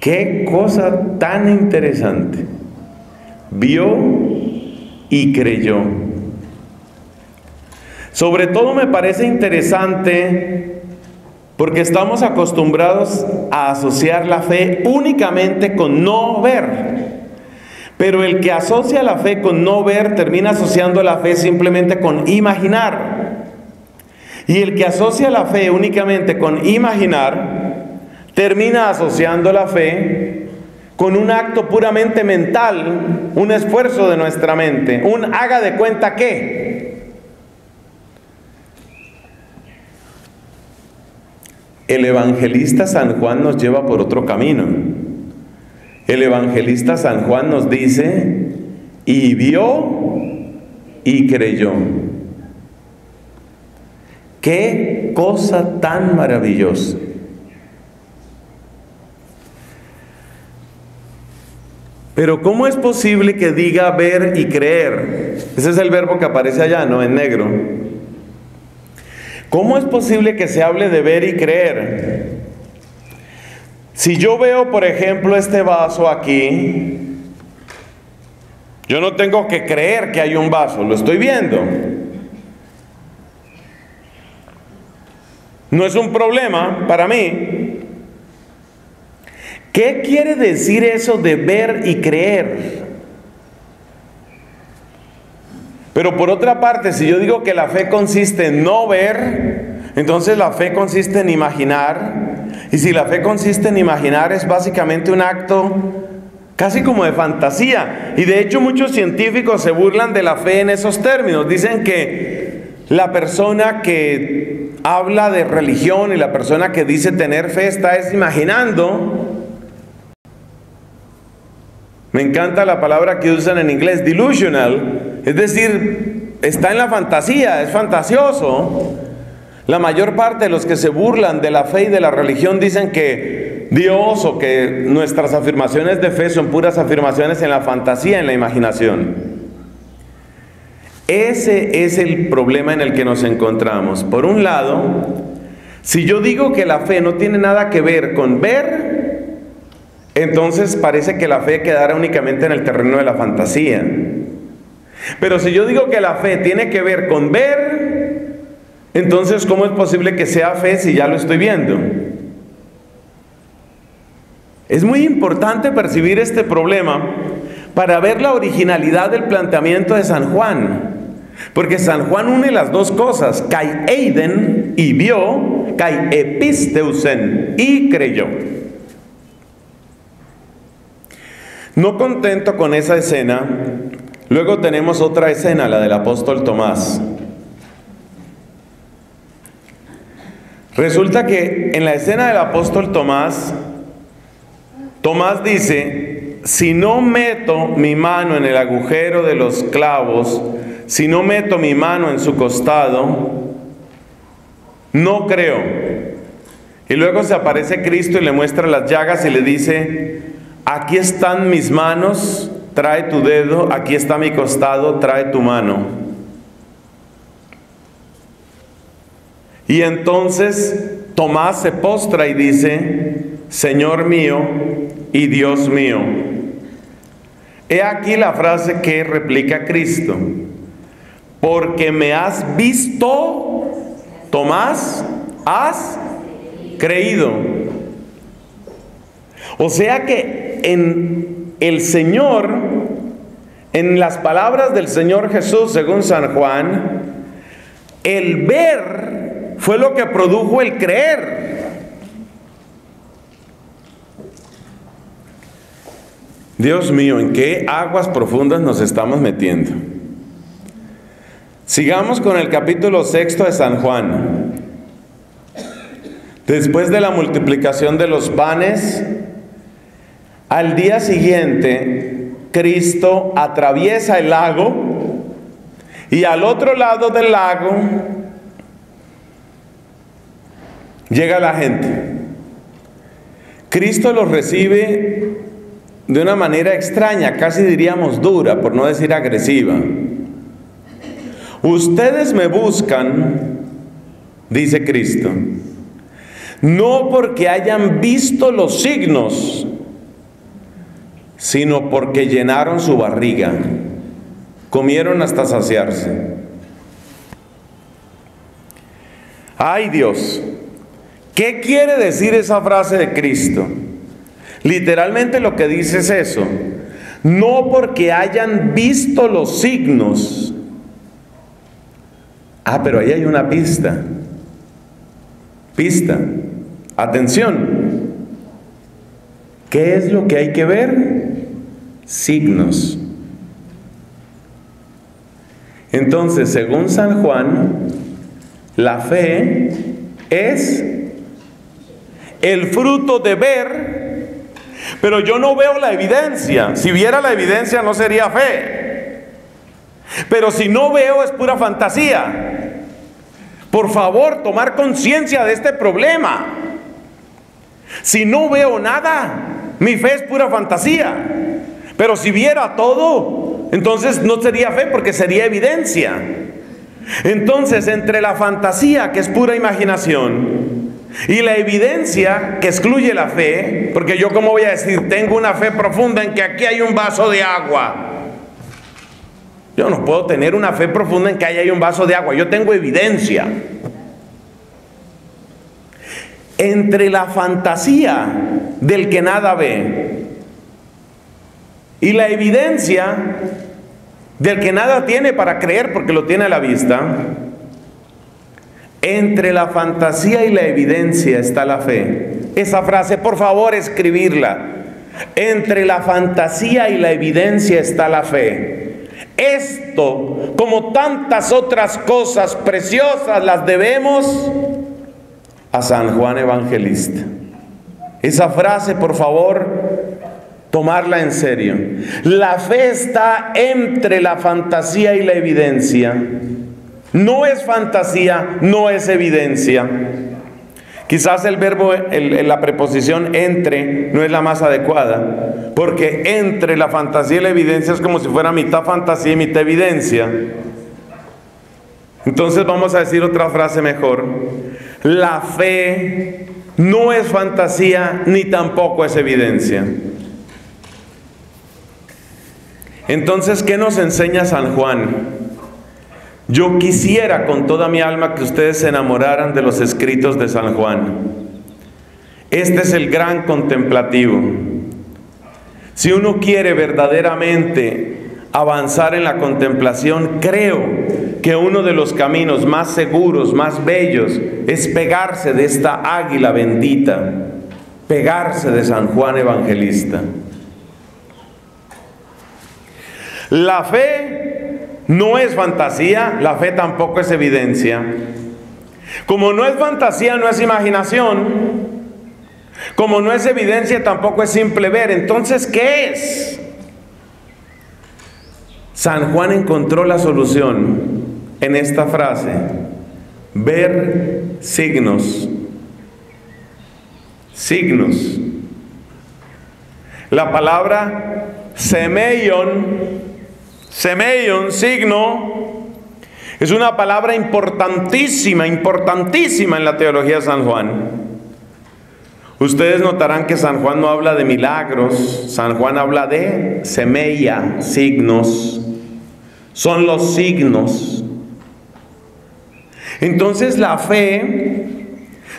¡Qué cosa tan interesante! Vio y creyó. Sobre todo me parece interesante porque estamos acostumbrados a asociar la fe únicamente con no ver. Pero el que asocia la fe con no ver termina asociando la fe simplemente con imaginar. Y el que asocia la fe únicamente con imaginar termina asociando la fe con un acto puramente mental, un esfuerzo de nuestra mente, un haga de cuenta que... El evangelista San Juan nos lleva por otro camino. El evangelista San Juan nos dice, y vio y creyó. ¡Qué cosa tan maravillosa! Pero ¿cómo es posible que diga ver y creer? Ese es el verbo que aparece allá, ¿no? En negro. ¿Cómo es posible que se hable de ver y creer? Si yo veo, por ejemplo, este vaso aquí, yo no tengo que creer que hay un vaso, lo estoy viendo. No es un problema para mí. ¿Qué quiere decir eso de ver y creer? Pero por otra parte, si yo digo que la fe consiste en no ver, entonces la fe consiste en imaginar. Y si la fe consiste en imaginar, es básicamente un acto casi como de fantasía. Y de hecho muchos científicos se burlan de la fe en esos términos. Dicen que la persona que habla de religión y la persona que dice tener fe está es imaginando. Me encanta la palabra que usan en inglés, delusional, es decir, está en la fantasía, es fantasioso. La mayor parte de los que se burlan de la fe y de la religión dicen que Dios o que nuestras afirmaciones de fe son puras afirmaciones en la fantasía, en la imaginación. Ese es el problema en el que nos encontramos. Por un lado, si yo digo que la fe no tiene nada que ver con ver, entonces parece que la fe quedara únicamente en el terreno de la fantasía. Pero si yo digo que la fe tiene que ver con ver, entonces ¿cómo es posible que sea fe si ya lo estoy viendo? Es muy importante percibir este problema para ver la originalidad del planteamiento de San Juan. Porque San Juan une las dos cosas, Kai Eiden y vio, Kai Episteusen y creyó. No contento con esa escena, luego tenemos otra escena, la del apóstol Tomás. Resulta que en la escena del apóstol Tomás, Tomás dice, si no meto mi mano en el agujero de los clavos, si no meto mi mano en su costado, no creo. Y luego se aparece Cristo y le muestra las llagas y le dice, aquí están mis manos, trae tu dedo, aquí está mi costado, trae tu mano. Y entonces Tomás se postra y dice, Señor mío y Dios mío. He aquí la frase que replica Cristo. Porque me has visto, Tomás, has creído. O sea que en el Señor, en las palabras del Señor Jesús, según San Juan, el ver fue lo que produjo el creer. Dios mío, ¿en qué aguas profundas nos estamos metiendo? Sigamos con el capítulo sexto de San Juan. Después de la multiplicación de los panes, al día siguiente, Cristo atraviesa el lago y al otro lado del lago Llega la gente. Cristo los recibe de una manera extraña, casi diríamos dura, por no decir agresiva. Ustedes me buscan, dice Cristo, no porque hayan visto los signos, sino porque llenaron su barriga, comieron hasta saciarse. ¡Ay, Dios! ¿Qué quiere decir esa frase de Cristo? Literalmente lo que dice es eso: no porque hayan visto los signos. Ah, pero ahí hay una pista. Pista. Atención. ¿Qué es lo que hay que ver? Signos. Entonces, según San Juan, la fe es el fruto de ver, pero yo no veo la evidencia. Si viera la evidencia no sería fe. Pero si no veo es pura fantasía. Por favor, tomar conciencia de este problema. Si no veo nada, mi fe es pura fantasía. Pero si viera todo, entonces no sería fe porque sería evidencia. Entonces, entre la fantasía, que es pura imaginación, y la evidencia que excluye la fe, porque yo cómo voy a decir, tengo una fe profunda en que aquí hay un vaso de agua. Yo no puedo tener una fe profunda en que ahí hay un vaso de agua, yo tengo evidencia. Entre la fantasía del que nada ve y la evidencia del que nada tiene para creer porque lo tiene a la vista, entre la fantasía y la evidencia está la fe. Esa frase, por favor, escribirla. Entre la fantasía y la evidencia está la fe. Esto, como tantas otras cosas preciosas, las debemos a San Juan Evangelista. Esa frase, por favor, tomarla en serio. La fe está entre la fantasía y la evidencia. No es fantasía, no es evidencia. Quizás el verbo, el, la preposición entre no es la más adecuada, porque entre la fantasía y la evidencia es como si fuera mitad fantasía y mitad evidencia. Entonces vamos a decir otra frase mejor. La fe no es fantasía ni tampoco es evidencia. Entonces, ¿qué nos enseña San Juan? Yo quisiera con toda mi alma que ustedes se enamoraran de los escritos de San Juan. Este es el gran contemplativo. Si uno quiere verdaderamente avanzar en la contemplación, creo que uno de los caminos más seguros, más bellos, es pegarse de esta águila bendita, pegarse de San Juan Evangelista. La fe no es fantasía, la fe tampoco es evidencia. Como no es fantasía, no es imaginación. Como no es evidencia, tampoco es simple ver. Entonces, ¿qué es? San Juan encontró la solución en esta frase: ver signos. Signos. La palabra semeion, semeion, signo, es una palabra importantísima, importantísima en la teología de San Juan. Ustedes notarán que San Juan no habla de milagros, San Juan habla de semeia, signos. Son los signos. Entonces la fe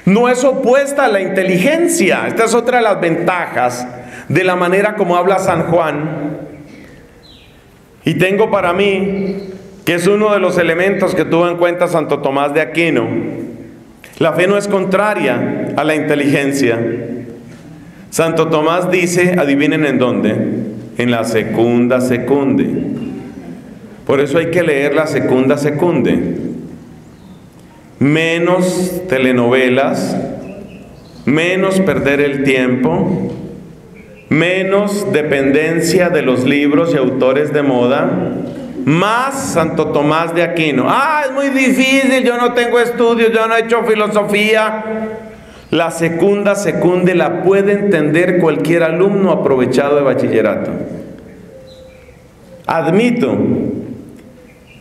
no es opuesta a la inteligencia. Esta es otra de las ventajas de la manera como habla San Juan. Y tengo para mí, que es uno de los elementos que tuvo en cuenta Santo Tomás de Aquino, la fe no es contraria a la inteligencia. Santo Tomás dice, adivinen en dónde, en la Secunda Secundae. Por eso hay que leer la Secunda Secundae. Menos telenovelas, menos perder el tiempo, menos dependencia de los libros y autores de moda, más Santo Tomás de Aquino. Ah, es muy difícil, yo no tengo estudios, yo no he hecho filosofía. La Secunda Secundae la puede entender cualquier alumno aprovechado de bachillerato. Admito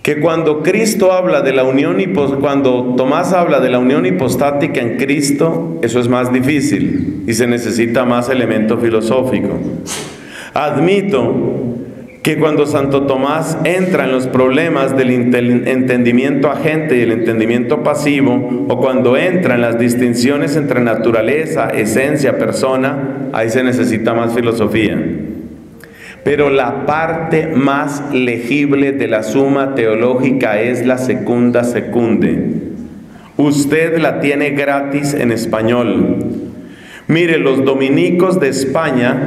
que cuando Cristo habla de la unión hipos, cuando Tomás habla de la unión hipostática en Cristo, eso es más difícil y se necesita más elemento filosófico. Admito que cuando Santo Tomás entra en los problemas del entendimiento agente y el entendimiento pasivo, o cuando entra en las distinciones entre naturaleza, esencia, persona, ahí se necesita más filosofía. Pero la parte más legible de la Suma Teológica es la Secunda Secundae. Usted la tiene gratis en español. Mire, los dominicos de España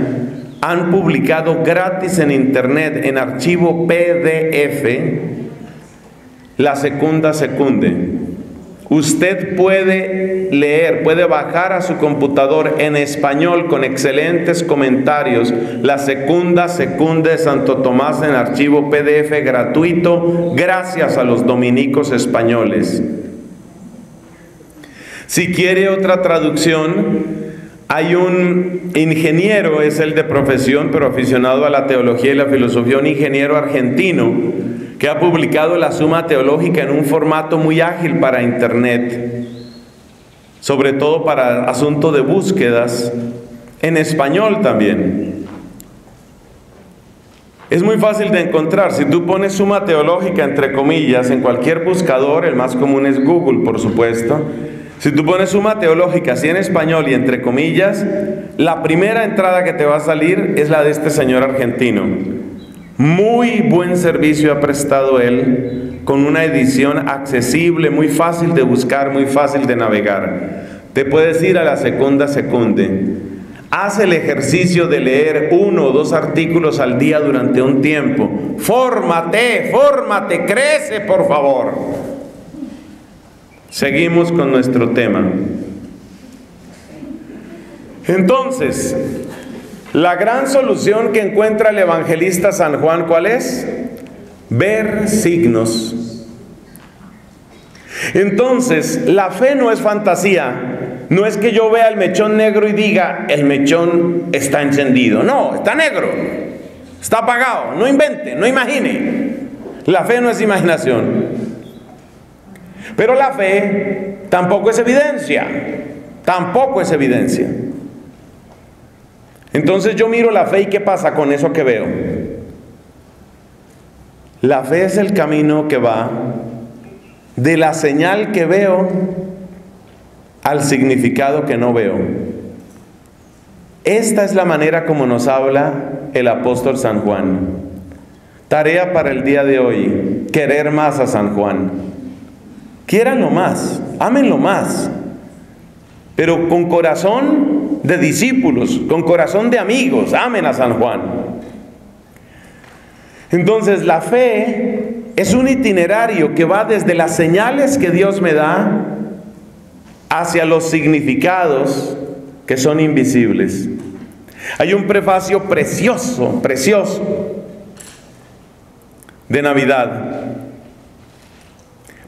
han publicado gratis en internet, en archivo P D F, la Secunda Secundae. Usted puede leer, puede bajar a su computador en español con excelentes comentarios la Secunda Secundae de Santo Tomás en archivo P D F gratuito, gracias a los dominicos españoles. Si quiere otra traducción, hay un ingeniero, es el de profesión, pero aficionado a la teología y la filosofía, un ingeniero argentino, que ha publicado la Suma Teológica en un formato muy ágil para internet, sobre todo para asunto de búsquedas, en español también. Es muy fácil de encontrar. Si tú pones Suma Teológica entre comillas en cualquier buscador, el más común es Google, por supuesto, si tú pones Suma Teológica así en español y entre comillas, la primera entrada que te va a salir es la de este señor argentino. Muy buen servicio ha prestado él, con una edición accesible, muy fácil de buscar, muy fácil de navegar. Te puedes ir a la Secunda Secundae. Haz el ejercicio de leer uno o dos artículos al día durante un tiempo. ¡Fórmate, fórmate, crece, por favor! Seguimos con nuestro tema. Entonces, la gran solución que encuentra el evangelista San Juan, ¿cuál es? Ver signos. Entonces, la fe no es fantasía. No es que yo vea el mechón negro y diga, el mechón está encendido. No, está negro. Está apagado. No invente, no imagine. La fe no es imaginación. Pero la fe tampoco es evidencia. Tampoco es evidencia. Entonces yo miro la fe y ¿qué pasa con eso que veo? La fe es el camino que va de la señal que veo al significado que no veo. Esta es la manera como nos habla el apóstol San Juan. Tarea para el día de hoy, querer más a San Juan. Quiéranlo más, ámenlo más, pero con corazón de discípulos, con corazón de amigos, amen a San Juan. Entonces la fe es un itinerario que va desde las señales que Dios me da hacia los significados que son invisibles. Hay un prefacio precioso, precioso de Navidad.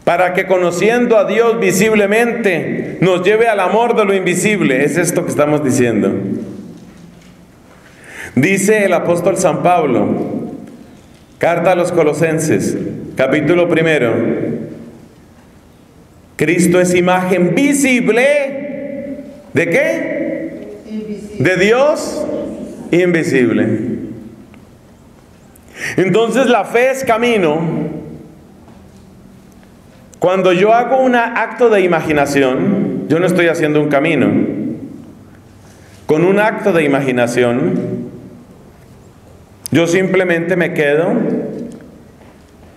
Para que conociendo a Dios visiblemente nos lleve al amor de lo invisible. Es esto que estamos diciendo. Dice el apóstol San Pablo, carta a los Colosenses, capítulo primero. Cristo es imagen visible, ¿de qué? Invisible. De Dios invisible. Entonces la fe es camino. Cuando yo hago un acto de imaginación, yo no estoy haciendo un camino. Con un acto de imaginación, yo simplemente me quedo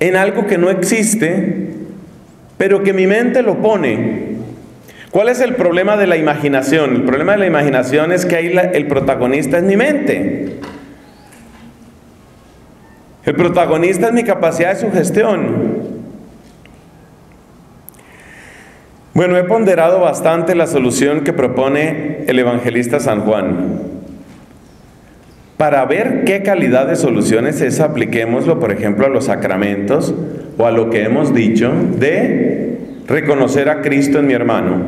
en algo que no existe, pero que mi mente lo pone. ¿Cuál es el problema de la imaginación? El problema de la imaginación es que ahí la, el protagonista es mi mente. El protagonista es mi capacidad de sugestión. Bueno, he ponderado bastante la solución que propone el evangelista San Juan. Para ver qué calidad de soluciones es, apliquémoslo, por ejemplo, a los sacramentos o a lo que hemos dicho de reconocer a Cristo en mi hermano.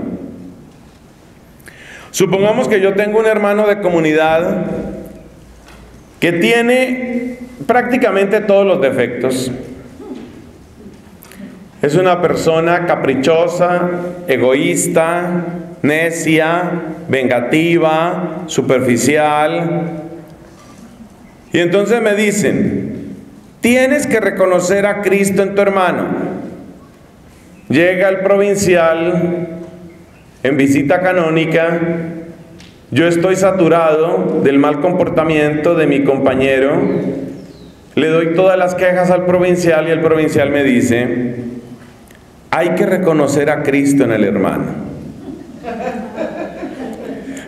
Supongamos que yo tengo un hermano de comunidad que tiene prácticamente todos los defectos. Es una persona caprichosa, egoísta, necia, vengativa, superficial. Y entonces me dicen, tienes que reconocer a Cristo en tu hermano. Llega el provincial en visita canónica. Yo estoy saturado del mal comportamiento de mi compañero. Le doy todas las quejas al provincial y el provincial me dice, hay que reconocer a Cristo en el hermano.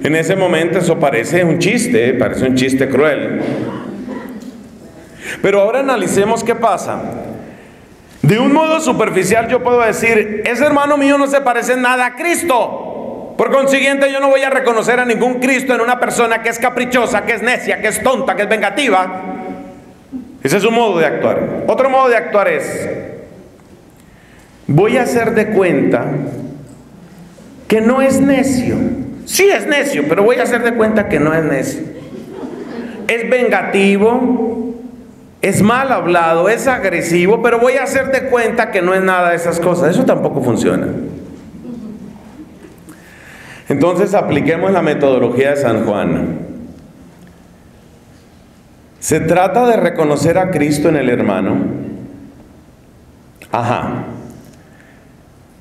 En ese momento eso parece un chiste, parece un chiste cruel. Pero ahora analicemos qué pasa. De un modo superficial yo puedo decir, ese hermano mío no se parece nada a Cristo. Por consiguiente yo no voy a reconocer a ningún Cristo en una persona que es caprichosa, que es necia, que es tonta, que es vengativa. Ese es un modo de actuar. Otro modo de actuar es, voy a hacer de cuenta que no es necio. Sí es necio, pero voy a hacer de cuenta que no es necio. Es vengativo, es mal hablado, es agresivo, pero voy a hacer de cuenta que no es nada de esas cosas. Eso tampoco funciona. Entonces apliquemos la metodología de San Juan. Se trata de reconocer a Cristo en el hermano. Ajá.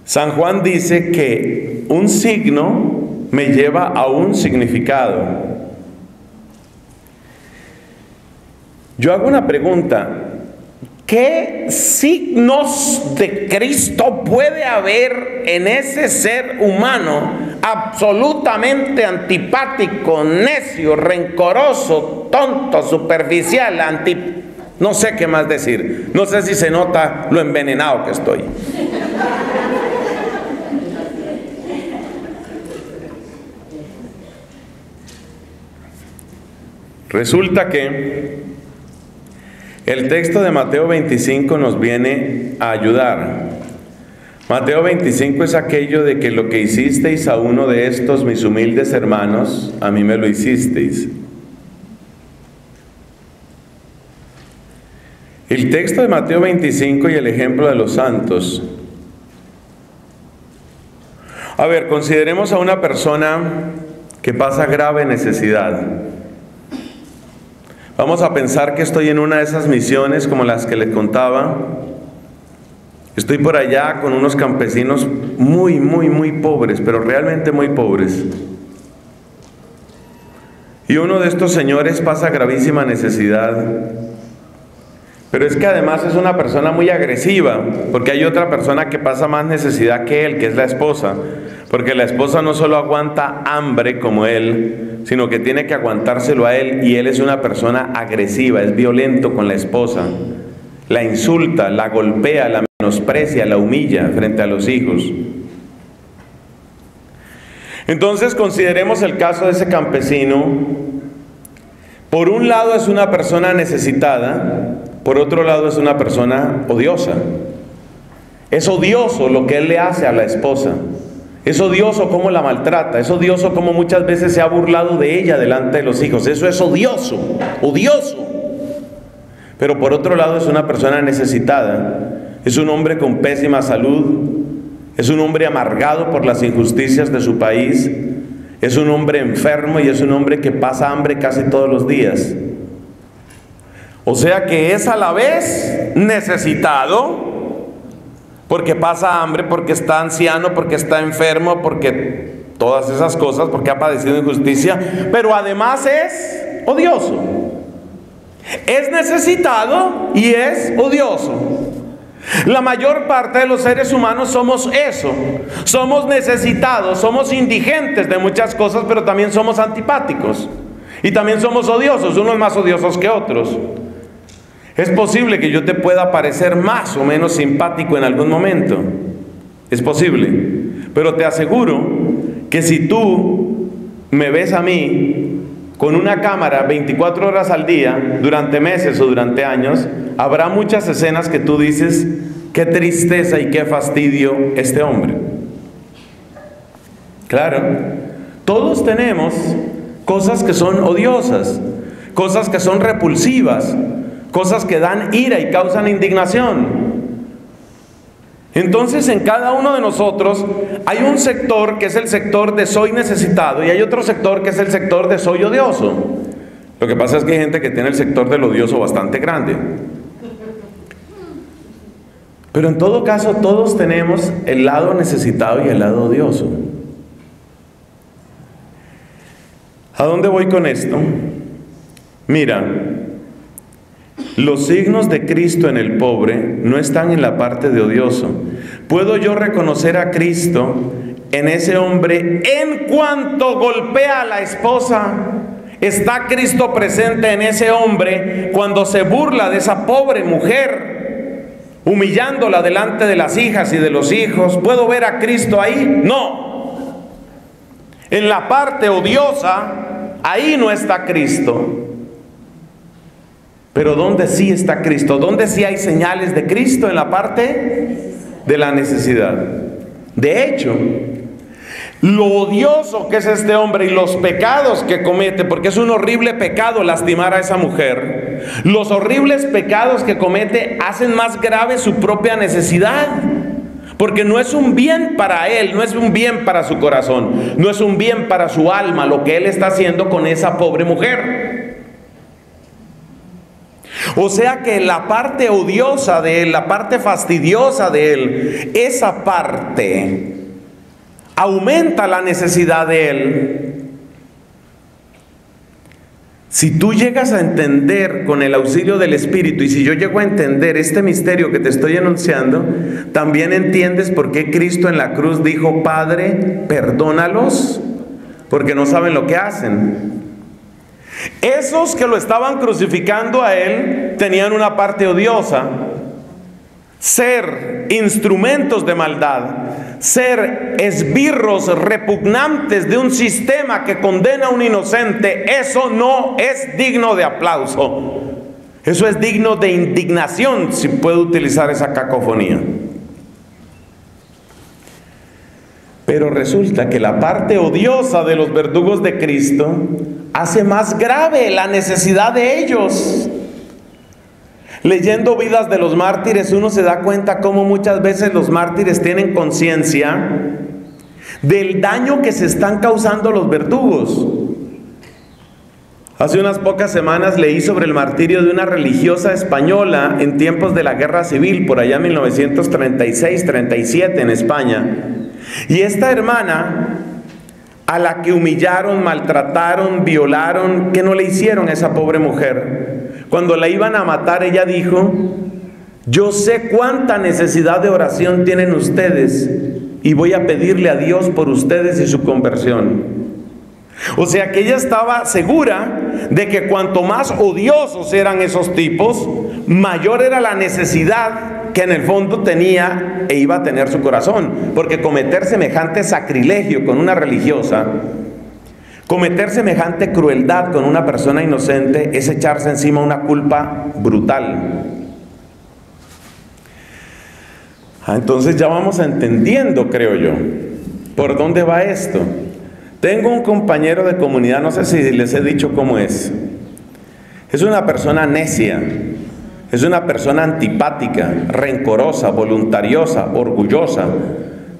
San Juan dice que un signo me lleva a un significado. Yo hago una pregunta, ¿qué signos de Cristo puede haber en ese ser humano absolutamente antipático, necio, rencoroso, tonto, superficial, anti... no sé qué más decir, no sé si se nota lo envenenado que estoy? Resulta que el texto de Mateo veinticinco nos viene a ayudar. Mateo veinticinco es aquello de que lo que hicisteis a uno de estos mis humildes hermanos, a mí me lo hicisteis. El texto de Mateo veinticinco y el ejemplo de los santos. A ver, consideremos a una persona que pasa grave necesidad. Vamos a pensar que estoy en una de esas misiones como las que les contaba. Estoy por allá con unos campesinos muy, muy, muy pobres, pero realmente muy pobres. Y uno de estos señores pasa gravísima necesidad. Pero es que además es una persona muy agresiva, porque hay otra persona que pasa más necesidad que él, que es la esposa. Porque la esposa no solo aguanta hambre como él, sino que tiene que aguantárselo a él, y él es una persona agresiva, es violento con la esposa. La insulta, la golpea, la menosprecia, la humilla frente a los hijos. Entonces consideremos el caso de ese campesino. Por un lado es una persona necesitada, por otro lado es una persona odiosa. Es odioso lo que él le hace a la esposa. Es odioso cómo la maltrata, es odioso cómo muchas veces se ha burlado de ella delante de los hijos. Eso es odioso, odioso. Pero por otro lado es una persona necesitada, es un hombre con pésima salud, es un hombre amargado por las injusticias de su país, es un hombre enfermo y es un hombre que pasa hambre casi todos los días. O sea que es a la vez necesitado, porque pasa hambre, porque está anciano, porque está enfermo, porque todas esas cosas, porque ha padecido injusticia, pero además es odioso. Es necesitado y es odioso. La mayor parte de los seres humanos somos eso. Somos necesitados, somos indigentes de muchas cosas, pero también somos antipáticos. Y también somos odiosos, unos más odiosos que otros. Es posible que yo te pueda parecer más o menos simpático en algún momento. Es posible. Pero te aseguro que si tú me ves a mí con una cámara veinticuatro horas al día, durante meses o durante años, habrá muchas escenas que tú dices, qué tristeza y qué fastidio este hombre. Claro, Todos tenemos cosas que son odiosas, cosas que son repulsivas, cosas que dan ira y causan indignación. Entonces en cada uno de nosotros hay un sector que es el sector de soy necesitado y hay otro sector que es el sector de soy odioso. Lo que pasa es que hay gente que tiene el sector del odioso bastante grande. Pero en todo caso todos tenemos el lado necesitado y el lado odioso. ¿A dónde voy con esto? Mira, los signos de Cristo en el pobre no están en la parte de odioso. ¿Puedo yo reconocer a Cristo en ese hombre? En cuanto golpea a la esposa, está Cristo presente en ese hombre cuando se burla de esa pobre mujer, humillándola delante de las hijas y de los hijos. ¿Puedo ver a Cristo ahí? No. En la parte odiosa, ahí no está Cristo. Pero ¿dónde sí está Cristo? ¿Dónde sí hay señales de Cristo? En la parte de la necesidad. De hecho, lo odioso que es este hombre y los pecados que comete, porque es un horrible pecado lastimar a esa mujer, los horribles pecados que comete hacen más grave su propia necesidad. Porque no es un bien para él, no es un bien para su corazón, no es un bien para su alma lo que él está haciendo con esa pobre mujer. O sea que la parte odiosa de él, la parte fastidiosa de él, esa parte aumenta la necesidad de él. Si tú llegas a entender con el auxilio del Espíritu, y si yo llego a entender este misterio que te estoy enunciando, también entiendes por qué Cristo en la cruz dijo: Padre, perdónalos, porque no saben lo que hacen. Esos que lo estaban crucificando a él tenían una parte odiosa: ser instrumentos de maldad, ser esbirros repugnantes de un sistema que condena a un inocente. Eso no es digno de aplauso, eso es digno de indignación, si puedo utilizar esa cacofonía. Pero resulta que la parte odiosa de los verdugos de Cristo hace más grave la necesidad de ellos. Leyendo vidas de los mártires, uno se da cuenta cómo muchas veces los mártires tienen conciencia del daño que se están causando los verdugos. Hace unas pocas semanas leí sobre el martirio de una religiosa española en tiempos de la Guerra Civil, por allá en mil novecientos treinta y seis, treinta y siete en España. Y esta hermana, a la que humillaron, maltrataron, violaron, ¿qué no le hicieron a esa pobre mujer? Cuando la iban a matar, ella dijo: yo sé cuánta necesidad de oración tienen ustedes y voy a pedirle a Dios por ustedes y su conversión. O sea que ella estaba segura de que cuanto más odiosos eran esos tipos, mayor era la necesidad que en el fondo tenía e iba a tener su corazón. Porque cometer semejante sacrilegio con una religiosa, cometer semejante crueldad con una persona inocente, es echarse encima una culpa brutal. Ah, entonces ya vamos entendiendo, creo yo, por dónde va esto. Tengo un compañero de comunidad, no sé si les he dicho cómo es. Es una persona necia. Es una persona antipática, rencorosa, voluntariosa, orgullosa.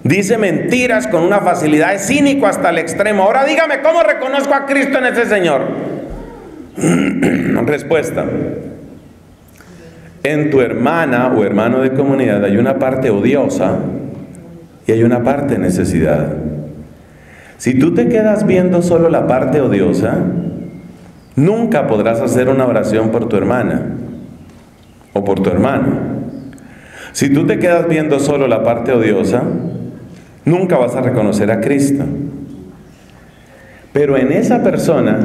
Dice mentiras con una facilidad, es cínico hasta el extremo. Ahora dígame, ¿cómo reconozco a Cristo en ese señor? Respuesta: en tu hermana o hermano de comunidad hay una parte odiosa y hay una parte de necesidad. Si tú te quedas viendo solo la parte odiosa, nunca podrás hacer una oración por tu hermana o por tu hermano. Si tú te quedas viendo solo la parte odiosa, nunca vas a reconocer a Cristo. Pero en esa persona,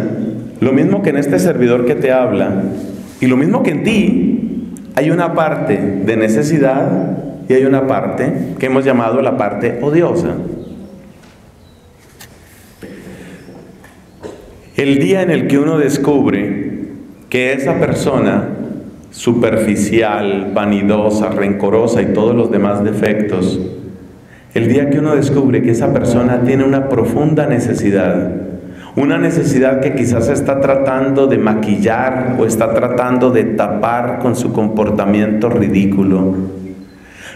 lo mismo que en este servidor que te habla, y lo mismo que en ti, hay una parte de necesidad y hay una parte que hemos llamado la parte odiosa. El día en el que uno descubre que esa persona superficial, vanidosa, rencorosa y todos los demás defectos El día que uno descubre que esa persona tiene una profunda necesidad, una necesidad que quizás está tratando de maquillar o está tratando de tapar con su comportamiento ridículo.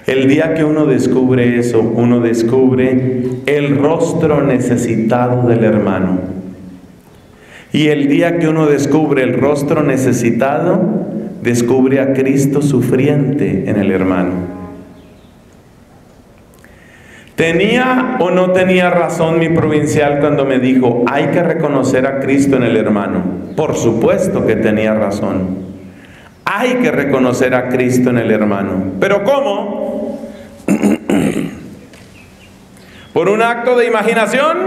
El día que uno descubre eso, uno descubre el rostro necesitado del hermano. Y el día que uno descubre el rostro necesitado, descubre a Cristo sufriente en el hermano. ¿Tenía o no tenía razón mi provincial cuando me dijo, hay que reconocer a Cristo en el hermano? Por supuesto que tenía razón. Hay que reconocer a Cristo en el hermano. ¿Pero cómo? ¿Por un acto de imaginación?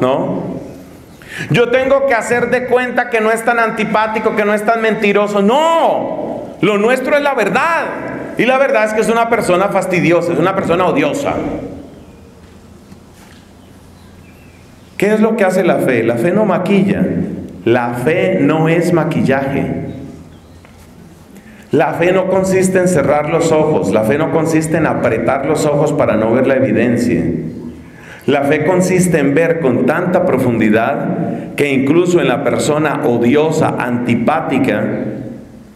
No. Yo tengo que hacer de cuenta que no es tan antipático, que no es tan mentiroso. No. Lo nuestro es la verdad. Y la verdad es que es una persona fastidiosa, es una persona odiosa. ¿Qué es lo que hace la fe? La fe no maquilla. La fe no es maquillaje. La fe no consiste en cerrar los ojos. La fe no consiste en apretar los ojos para no ver la evidencia. La fe consiste en ver con tanta profundidad que incluso en la persona odiosa, antipática,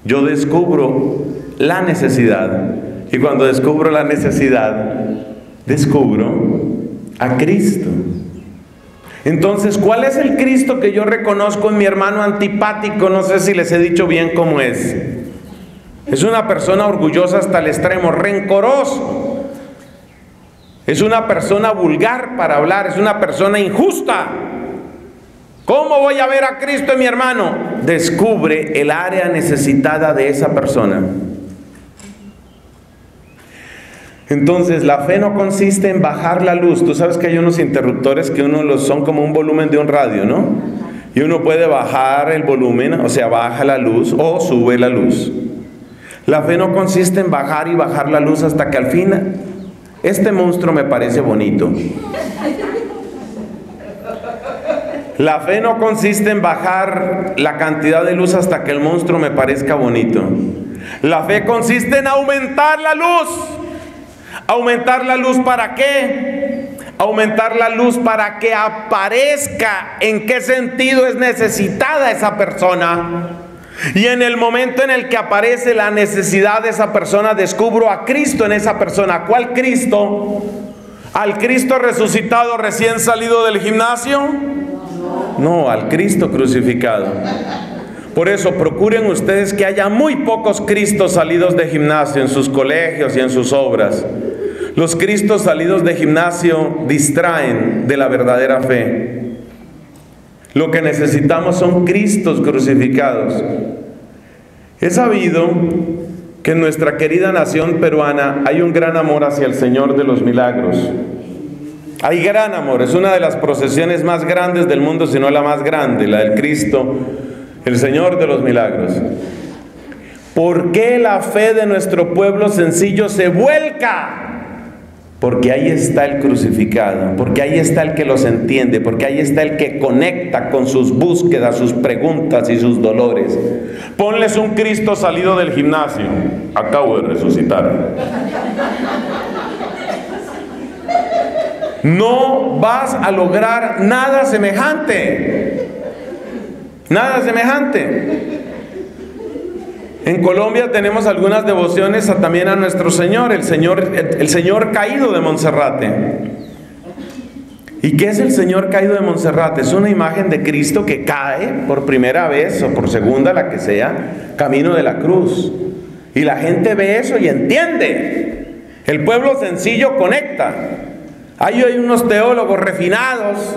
yo descubro la necesidad. Y cuando descubro la necesidad, descubro a Cristo. Entonces, ¿cuál es el Cristo que yo reconozco en mi hermano antipático? No sé si les he dicho bien cómo es. Es una persona orgullosa hasta el extremo, rencoroso. Es una persona vulgar para hablar, es una persona injusta. ¿Cómo voy a ver a Cristo en mi hermano? Descubre el área necesitada de esa persona. Entonces, la fe no consiste en bajar la luz. Tú sabes que hay unos interruptores que uno los son como un volumen de un radio, ¿no? Y uno puede bajar el volumen, o sea, baja la luz o sube la luz. La fe no consiste en bajar y bajar la luz hasta que al fin, este monstruo me parece bonito. La fe no consiste en bajar la cantidad de luz hasta que el monstruo me parezca bonito. La fe consiste en aumentar la luz. ¿Aumentar la luz para qué? Aumentar la luz para que aparezca en qué sentido es necesitada esa persona. Y en el momento en el que aparece la necesidad de esa persona, descubro a Cristo en esa persona. ¿Cuál Cristo? ¿Al Cristo resucitado recién salido del gimnasio? No, al Cristo crucificado. Por eso procuren ustedes que haya muy pocos Cristos salidos de gimnasio en sus colegios y en sus obras. Los Cristos salidos de gimnasio distraen de la verdadera fe. Lo que necesitamos son Cristos crucificados. He sabido que en nuestra querida nación peruana hay un gran amor hacia el Señor de los Milagros. Hay gran amor, es una de las procesiones más grandes del mundo, si no la más grande, la del Cristo, el Señor de los Milagros. ¿Por qué la fe de nuestro pueblo sencillo se vuelca? Porque ahí está el crucificado, porque ahí está el que los entiende, porque ahí está el que conecta con sus búsquedas, sus preguntas y sus dolores. Ponles un Cristo salido del gimnasio. Acabo de resucitar. No vas a lograr nada semejante. Nada semejante. En Colombia tenemos algunas devociones a, también a nuestro Señor, el Señor, el, el Señor Caído de Monserrate. ¿Y qué es el Señor Caído de Monserrate? Es una imagen de Cristo que cae por primera vez o por segunda, la que sea, camino de la cruz. Y la gente ve eso y entiende. El pueblo sencillo conecta. Hay hoy unos teólogos refinados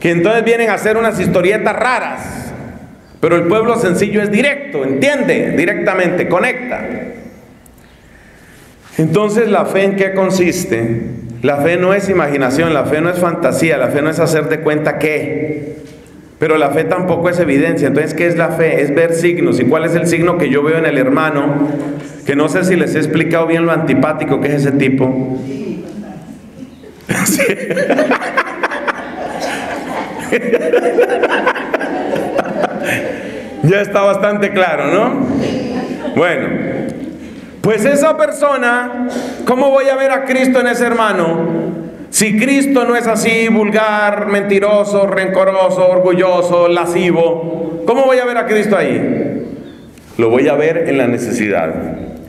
que entonces vienen a hacer unas historietas raras. Pero el pueblo sencillo es directo, entiende directamente, conecta. Entonces, ¿la fe en qué consiste? La fe no es imaginación, la fe no es fantasía, la fe no es hacer de cuenta que. Pero la fe tampoco es evidencia. Entonces, ¿qué es la fe? Es ver signos. ¿Y cuál es el signo que yo veo en el hermano? Que no sé si les he explicado bien lo antipático que es ese tipo. Sí. Ya está bastante claro, ¿no? Bueno, pues esa persona, ¿cómo voy a ver a Cristo en ese hermano? Si Cristo no es así, vulgar, mentiroso, rencoroso, orgulloso, lascivo, ¿cómo voy a ver a Cristo ahí? Lo voy a ver en la necesidad.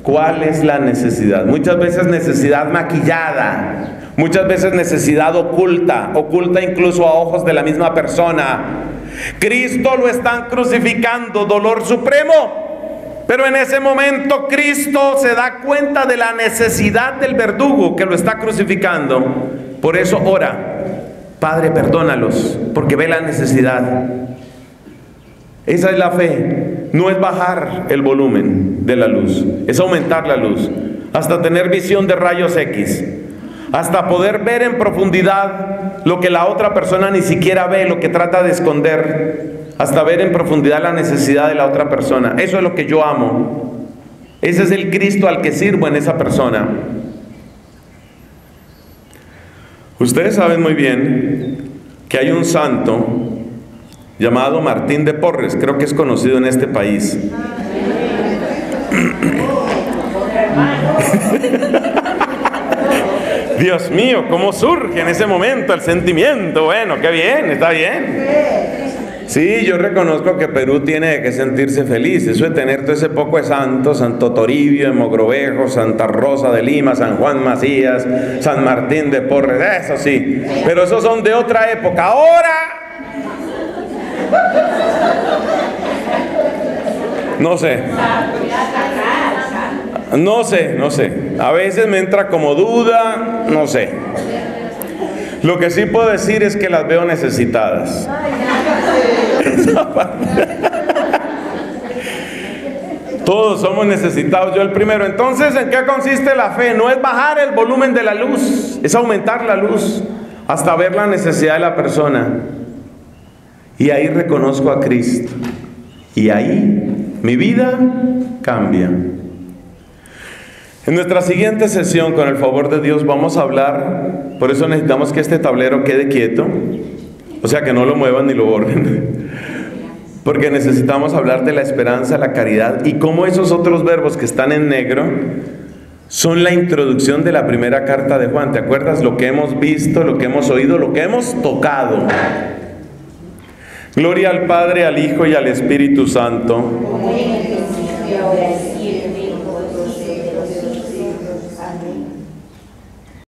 ¿Cuál es la necesidad? Muchas veces necesidad maquillada, muchas veces necesidad oculta, oculta incluso a ojos de la misma persona. Cristo lo están crucificando, dolor supremo. Pero en ese momento Cristo se da cuenta de la necesidad del verdugo que lo está crucificando. Por eso ora, Padre, perdónalos, porque ve la necesidad. Esa es la fe, no es bajar el volumen de la luz, es aumentar la luz, hasta tener visión de rayos X, hasta poder ver en profundidad lo que la otra persona ni siquiera ve, lo que trata de esconder, hasta ver en profundidad la necesidad de la otra persona. Eso es lo que yo amo. Ese es el Cristo al que sirvo en esa persona. Ustedes saben muy bien que hay un santo llamado Martín de Porres, creo que es conocido en este país. Dios mío, cómo surge en ese momento el sentimiento. Bueno, qué bien, está bien. Sí, yo reconozco que Perú tiene que sentirse feliz. Eso de tener todo ese poco de santos, Santo Toribio de Mogrovejo, Santa Rosa de Lima, San Juan Macías, San Martín de Porres, eso sí. Pero esos son de otra época. Ahora, no sé. No sé, no sé. A veces me entra como duda, no sé. Lo que sí puedo decir es que las veo necesitadas. Todos somos necesitados, yo el primero. Entonces, ¿en qué consiste la fe? No es bajar el volumen de la luz, es aumentar la luz hasta ver la necesidad de la persona. Y ahí reconozco a Cristo. Y ahí mi vida cambia. En nuestra siguiente sesión, con el favor de Dios, vamos a hablar. Por eso necesitamos que este tablero quede quieto, o sea que no lo muevan ni lo borren, porque necesitamos hablar de la esperanza, la caridad y cómo esos otros verbos que están en negro son la introducción de la primera carta de Juan. ¿Te acuerdas? Lo que hemos visto, lo que hemos oído, lo que hemos tocado. Gloria al Padre, al Hijo y al Espíritu Santo.